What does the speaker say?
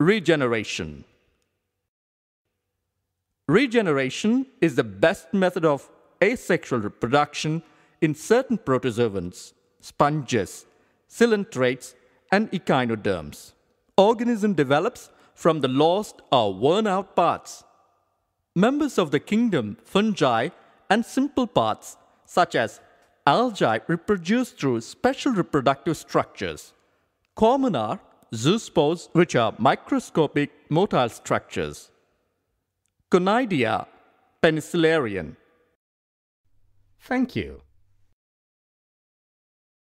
Regeneration. Regeneration is the best method of asexual reproduction in certain protozoans, sponges, coelentrates, and echinoderms. Organism develops from the lost or worn-out parts. Members of the kingdom fungi and simple parts, such as algae, reproduce through special reproductive structures. Common are zoospores, which are microscopic motile structures. Conidia, penicillarian. Thank you.